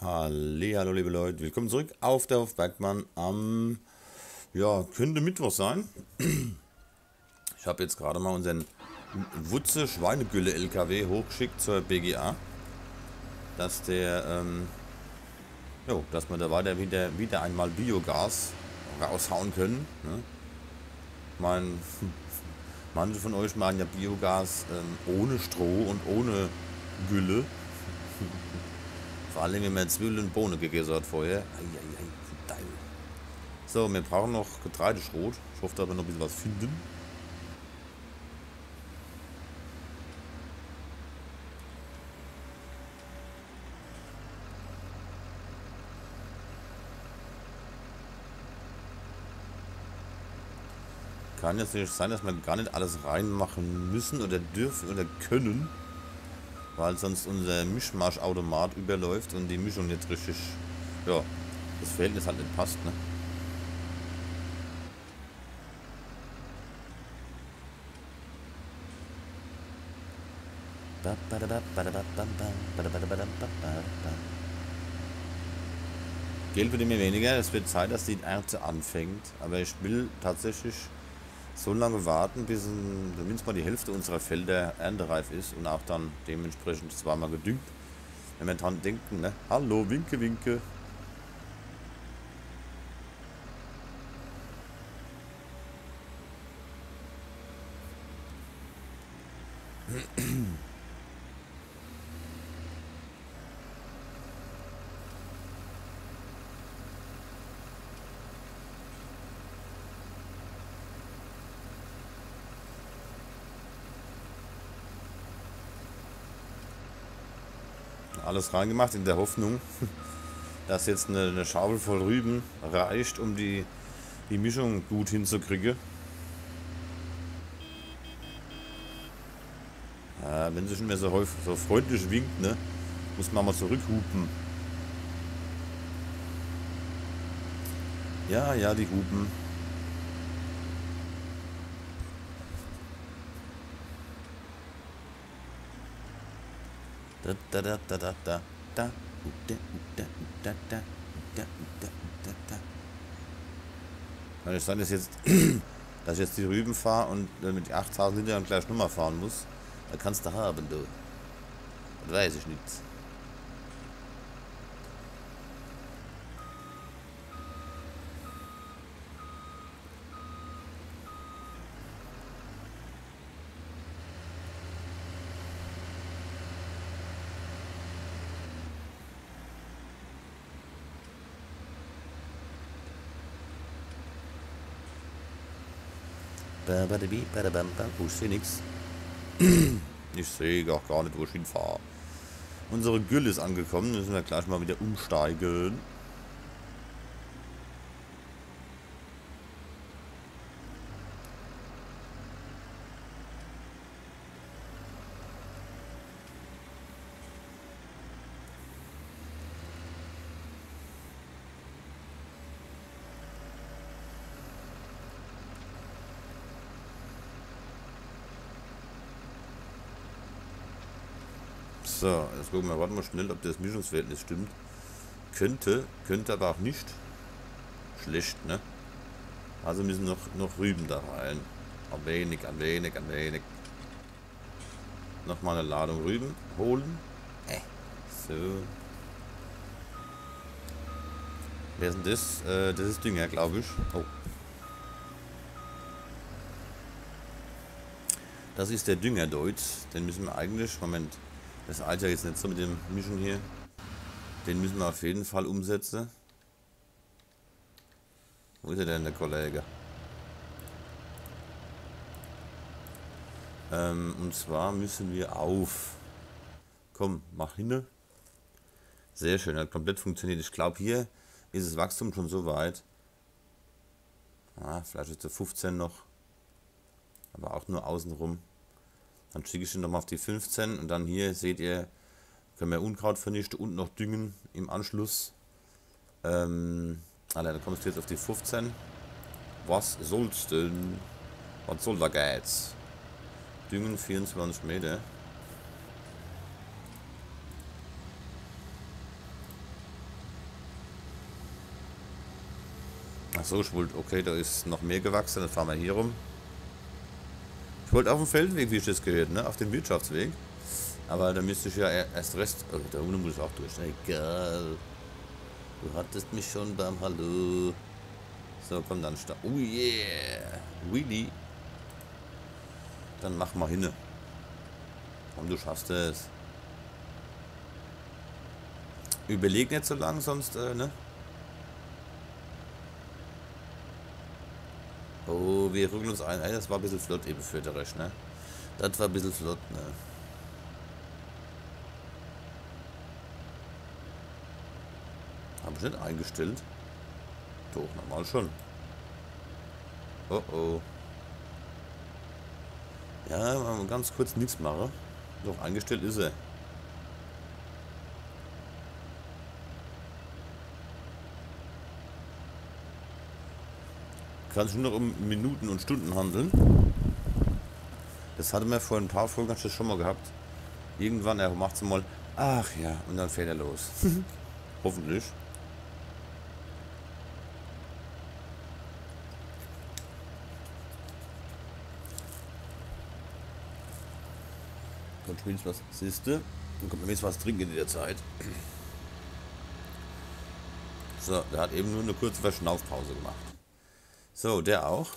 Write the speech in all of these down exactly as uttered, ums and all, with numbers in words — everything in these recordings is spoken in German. Hallo, liebe Leute, willkommen zurück auf der Hof Bergmann am, ja, könnte Mittwoch sein. Ich habe jetzt gerade mal unseren Wutze-Schweinegülle-L K W hochgeschickt zur B G A, dass der, ähm, jo, dass wir da weiter wieder, wieder einmal Biogas raushauen können, ne? Mein, manche von euch machen ja Biogas ähm, ohne Stroh und ohne Gülle. Vor allem, wenn man jetzt Zwiebeln und Bohnen gegessen hat vorher. Ei, ei, ei, so, wir brauchen noch Getreideschrot. Ich hoffe, da wir noch ein bisschen was finden. Kann jetzt nicht sein, dass wir gar nicht alles reinmachen müssen oder dürfen oder können, weil sonst unser Mischmasch-Automat überläuft und die Mischung nicht richtig, ja, das Verhältnis halt nicht passt, ne? Geld wird immer weniger, es wird Zeit, dass die Ernte anfängt, aber ich will tatsächlich so lange warten, bis zumindest mal die Hälfte unserer Felder erntereif ist und auch dann dementsprechend zweimal gedüngt. Wenn wir dran denken, ne? Hallo, winke, winke. Alles reingemacht in der Hoffnung, dass jetzt eine, eine Schaufel voll Rüben reicht, um die, die Mischung gut hinzukriegen. Ja, wenn sie schon mehr so, häufig, so freundlich winkt, ne, muss man mal zurückhupen. Ja, ja, die Hupen. Da da da da da da da da da da. Kann ich sagen, dass jetzt, dass ich jetzt die Rüben fahre und mit achttausend Litern gleich nochmal fahren muss? Da kannst du haben, du. Das weiß ich nicht. Ich sehe nichts. Ich sehe auch gar nicht, wo ich hinfahre. Unsere Gülle ist angekommen. Müssen wir gleich mal wieder umsteigen. So, jetzt gucken wir, warten wir schnell, ob das Mischungsverhältnis stimmt. Könnte, könnte aber auch nicht. Schlecht, ne? Also müssen noch, noch Rüben da rein. Ein wenig, ein wenig, ein wenig. Nochmal eine Ladung Rüben holen. Äh. So. Wer ist denn das? Äh, das ist Dünger, glaube ich. Oh. Das ist der Düngerdeutz. Den müssen wir eigentlich, Moment. Das eilt ja jetzt nicht so mit dem Mischen hier. Den müssen wir auf jeden Fall umsetzen. Wo ist er denn, der Kollege? Ähm, und zwar müssen wir auf. Komm, mach hin. Sehr schön, hat komplett funktioniert. Ich glaube, hier ist das Wachstum schon so weit. Ah, vielleicht ist es fünfzehn noch. Aber auch nur außenrum. Dann schicke ich ihn nochmal auf die fünfzehn und dann hier seht ihr, können wir Unkraut vernichten und noch düngen im Anschluss. Ähm, Alter, dann kommst du jetzt auf die fünfzehn. Was soll's denn? Was soll da geht's? Düngen vierundzwanzig Meter. Ach so, ich wollte, okay, da ist noch mehr gewachsen, dann fahren wir hier rum. Ich wollte auf dem Feldweg, wie ich das gehört, ne? Auf dem Wirtschaftsweg. Aber da müsste ich ja erst Rest. Oh, da unten muss ich auch durch. Egal. Du hattest mich schon beim Hallo. So, komm, dann starten. Oh yeah. Willy. Dann mach mal hin. Komm, du schaffst es. Überleg nicht so lang, sonst, äh, ne? Oh, wir rücken uns ein. Das war ein bisschen flott eben für den Rest, ne? Das war ein bisschen flott, ne? Habe ich nicht eingestellt? Doch, normal schon. Oh oh. Ja, wenn man ganz kurz nichts mache. Doch, eingestellt ist er. Kann schon noch um Minuten und Stunden handeln. Das hatte man vor ein paar Folgen das schon mal gehabt. Irgendwann, er macht es mal, ach ja, und dann fährt er los. Hoffentlich. Dann spielst du was, siehst du? Dann kommt wenigstens was trinken in der Zeit. So, der hat eben nur eine kurze Verschnaufpause gemacht. So, der auch.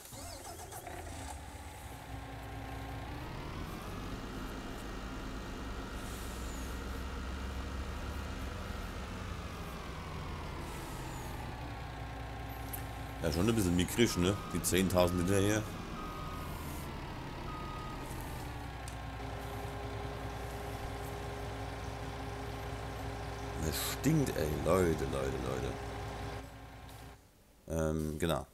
Ja, schon ein bisschen mickrig, ne? Die zehntausend Liter hier. Das stinkt, ey. Leute, Leute, Leute. Ähm, genau.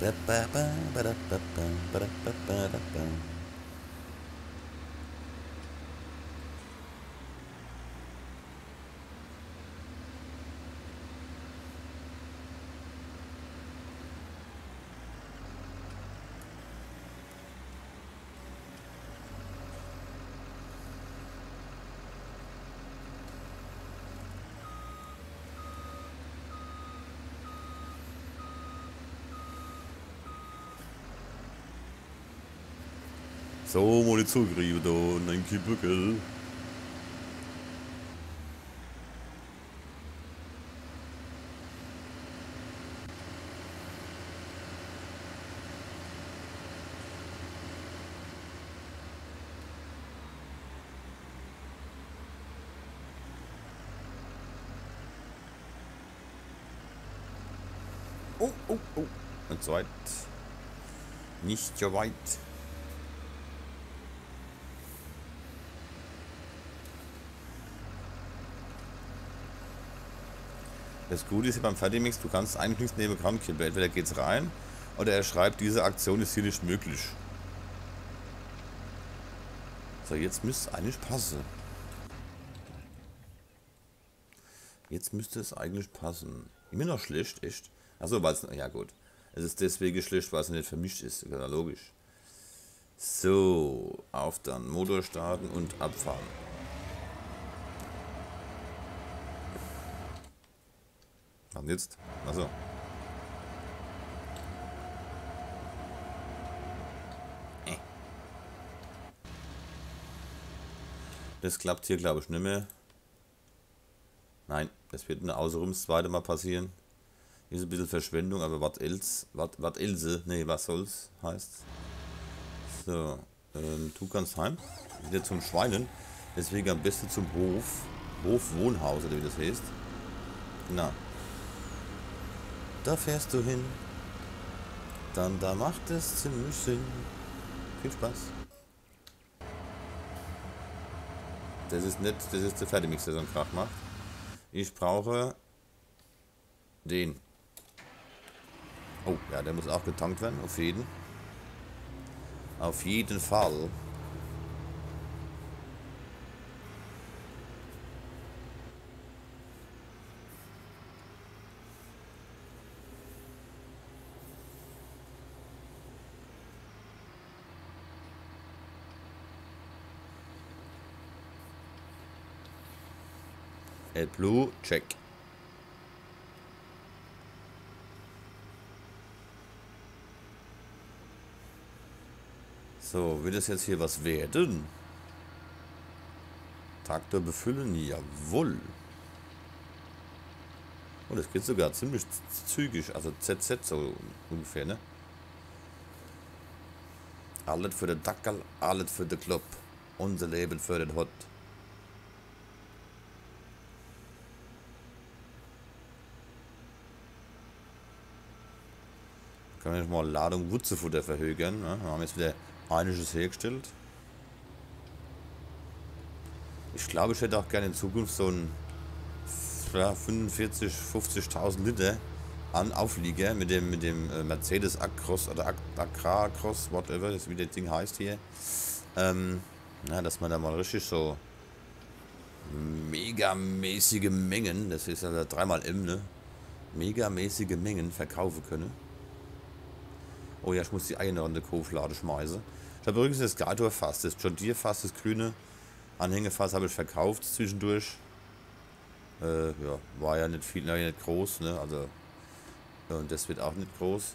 Ba, ba, ba, ba, da, ba, ba, ba, ba, ba, da, ba. So, mal die Zugriebe da und ein Kiebügel. Oh, oh, oh. Nicht so weit. Nicht so weit. Das Gute ist hier beim Fertimix, du kannst einklicken neben Grammkippe. Entweder geht's rein oder er schreibt, diese Aktion ist hier nicht möglich. So, jetzt müsste es eigentlich passen. Jetzt müsste es eigentlich passen. Immer noch schlecht, echt? Achso, weil es. Ja, gut. Es ist deswegen schlecht, weil es nicht vermischt ist. Ja, logisch. So, auf dann. Motor starten und abfahren. Und jetzt? Achso. Äh. Das klappt hier, glaube ich, nicht mehr. Nein, das wird eine Außerrums zweite Mal passieren. Hier ist ein bisschen Verschwendung, aber was else? Was else? Nee, was soll's? Heißt. So. Ähm, du kannst heim. Wieder zum Schweinen. Deswegen am besten zum Hof. Hof-Wohnhaus, oder wie das heißt. Na. Da fährst du hin. Dann da macht es ziemlich Sinn. Viel Spaß. Das ist nett, das ist der Fertimix, der so einen Krach macht. Ich brauche den. Oh, ja, der muss auch getankt werden, auf jeden. Auf jeden Fall. AdBlue, check. So, wird es jetzt hier was werden? Traktor befüllen, jawohl. Oh, das geht sogar ziemlich zügig, also Z Z so ungefähr, ne? Alles für den Dackel, alles für den Club. Unser Leben für den Hot. Können wir jetzt mal Ladung Wutzefutter verhögern, ne? Wir haben jetzt wieder einiges hergestellt. Ich glaube, ich hätte auch gerne in Zukunft so einen fünfundvierzig, fünfzigtausend Liter an Auflieger mit dem mit dem Mercedes Actros oder Actros, whatever, das wie das Ding heißt hier. Ähm, na, dass man da mal richtig so megamäßige Mengen, das ist ja also dreimal M, ne? Megamäßige Mengen verkaufen können. Oh ja, ich muss die eigene Runde Koflade schmeißen. Ich habe übrigens das Gator-Fass, das John Deere-Fass, das grüne Anhängefass habe ich verkauft zwischendurch. Äh, ja, war ja nicht viel, nicht groß, ne? Also, und das wird auch nicht groß.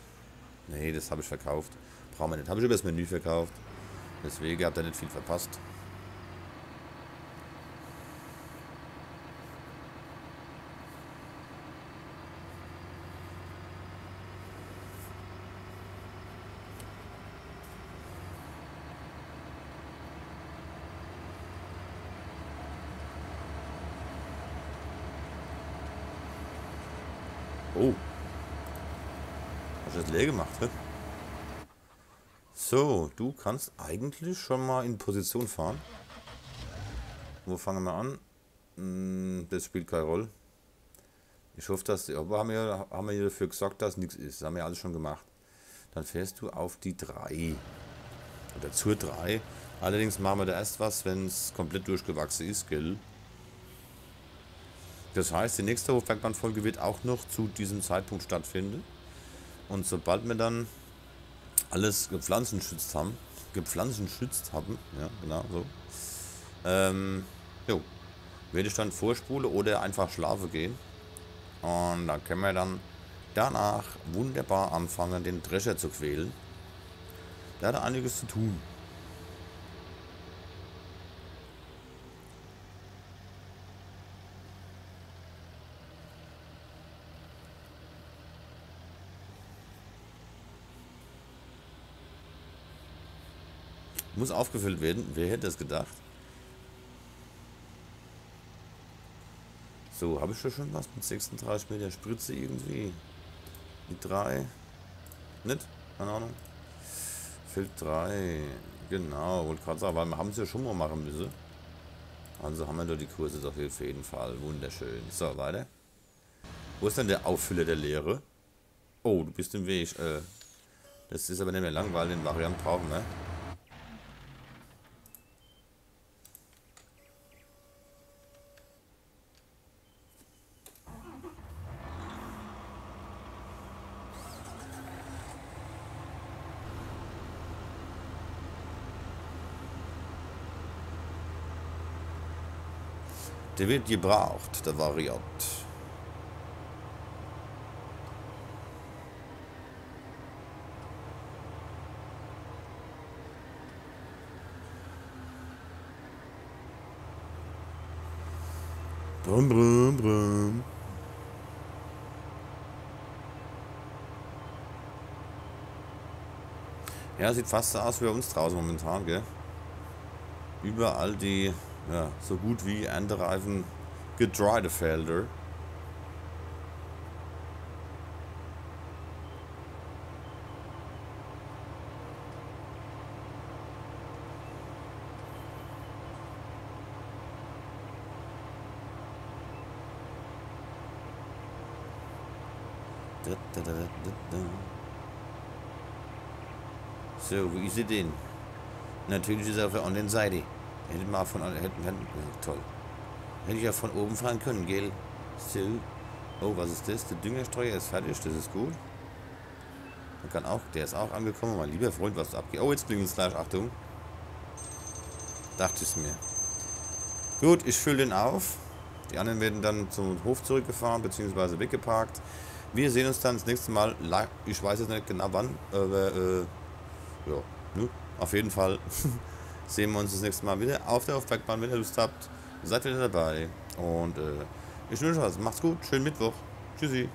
Nee, das habe ich verkauft. Brauchen wir nicht. Habe ich über das Menü verkauft. Deswegen habt ihr nicht viel verpasst. Oh. Hast du das leer gemacht, ne? So, du kannst eigentlich schon mal in Position fahren. Wo fangen wir an? Hm, das spielt keine Rolle. Ich hoffe, dass die Ober haben wir, haben wir dafür gesagt, dass nichts ist. Das haben wir alles schon gemacht. Dann fährst du auf die drei. Oder zur drei. Allerdings machen wir da erst was, wenn es komplett durchgewachsen ist, gell? Das heißt, die nächste Hof Bergmann-Folge wird auch noch zu diesem Zeitpunkt stattfinden. Und sobald wir dann alles gepflanzenschützt haben, gepflanzenschützt haben, ja, genau so, ähm, jo, werde ich dann vorspule oder einfach schlafen gehen. Und dann können wir dann danach wunderbar anfangen, den Drescher zu quälen. Da hat er einiges zu tun. Muss aufgefüllt werden. Wer hätte das gedacht? So, habe ich ja schon was mit sechsunddreißig Meter Spritze irgendwie. Die drei. Nicht? Keine Ahnung. Fehlt drei. Genau, wollte gerade sagen, weil wir haben es ja schon mal machen müssen. Also haben wir doch die Kurse doch auf jeden Fall. Wunderschön. So, weiter. Wo ist denn der Auffüller der Lehre? Oh, du bist im Weg. Äh, das ist aber nicht mehr langweilig. Den Varianten brauchen wir. Der wird gebraucht, der Variant. Brumm, brumm, brumm. Ja, sieht fast so aus wie bei uns draußen momentan, gell? Überall die... Ja, so gut wie andere Reifen gedryte Felder. So, wie ist er denn? Natürlich ist er auf der anderen Seite. Hätte mal von hätten, hätten, toll. Hätte ich ja von oben fahren können, gell? So. Oh, was ist das? Der Düngerstreuer ist fertig, das ist gut. Man kann auch, der ist auch angekommen, mein lieber Freund, was abgeht. Oh, jetzt klingelt es gleich, Achtung. Dachte ich es mir. Gut, ich fülle den auf. Die anderen werden dann zum Hof zurückgefahren bzw. weggeparkt. Wir sehen uns dann das nächste Mal. Ich weiß jetzt nicht genau wann, aber äh, ja, ne? Auf jeden Fall sehen wir uns das nächste Mal wieder auf der Hof Bergmann. Wenn ihr Lust habt, seid wieder dabei. Und äh, ich wünsche euch was. Macht's gut. Schönen Mittwoch. Tschüssi.